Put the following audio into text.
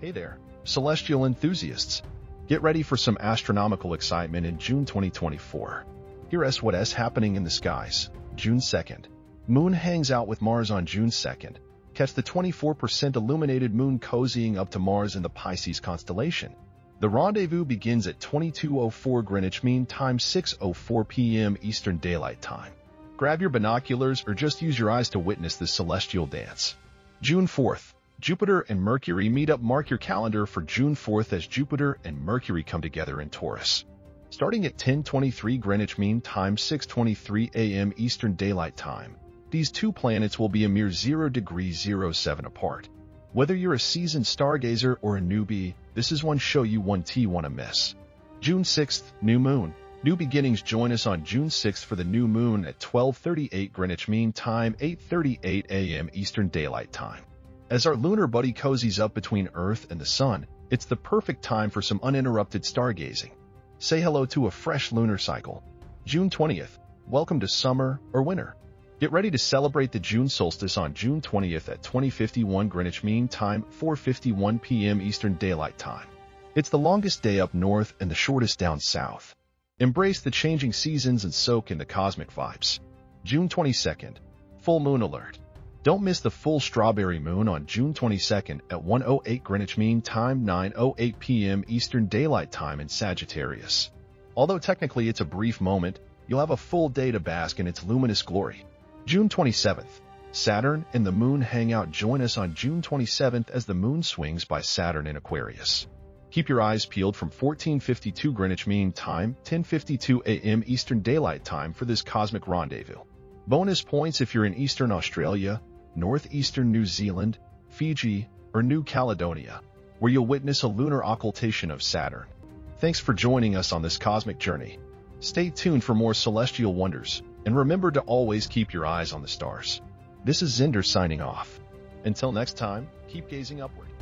Hey there, celestial enthusiasts. Get ready for some astronomical excitement in June 2024. Here's what's happening in the skies. June 2nd. Moon hangs out with Mars on June 2nd. Catch the 24% illuminated moon cozying up to Mars in the Pisces constellation. The rendezvous begins at 22:04 Greenwich Mean Time, 6:04 p.m. Eastern Daylight Time. Grab your binoculars or just use your eyes to witness this celestial dance. June 4th. Jupiter and Mercury meet up. Mark your calendar for June 4th as Jupiter and Mercury come together in Taurus. Starting at 10:23 Greenwich Mean Time, 6:23 a.m. Eastern Daylight Time, these two planets will be a mere 0.07 apart. Whether you're a seasoned stargazer or a newbie, this is one show you won't want to miss. June 6th, New Moon. New beginnings. Join us on June 6th for the new moon at 12:38 Greenwich Mean Time, 8:38 a.m. Eastern Daylight Time. As our lunar buddy cozies up between Earth and the Sun, it's the perfect time for some uninterrupted stargazing. Say hello to a fresh lunar cycle. June 20th. Welcome to summer or winter. Get ready to celebrate the June solstice on June 20th at 20:51 Greenwich Mean Time, 4:51 p.m. Eastern Daylight Time. It's the longest day up north and the shortest down south. Embrace the changing seasons and soak in the cosmic vibes. June 22nd. Full moon alert. Don't miss the full strawberry moon on June 22nd at 1:08 Greenwich Mean Time, 9:08 p.m. Eastern Daylight Time in Sagittarius. Although technically it's a brief moment, you'll have a full day to bask in its luminous glory. June 27th. Saturn and the moon hang out. Join us on June 27th as the moon swings by Saturn in Aquarius. Keep your eyes peeled from 14:52 Greenwich Mean Time, 10:52 a.m. Eastern Daylight Time for this cosmic rendezvous. Bonus points if you're in Eastern Australia, northeastern New Zealand, Fiji, or New Caledonia, where you'll witness a lunar occultation of Saturn. Thanks for joining us on this cosmic journey. Stay tuned for more celestial wonders, and remember to always keep your eyes on the stars. This is Zinder signing off. Until next time, keep gazing upward.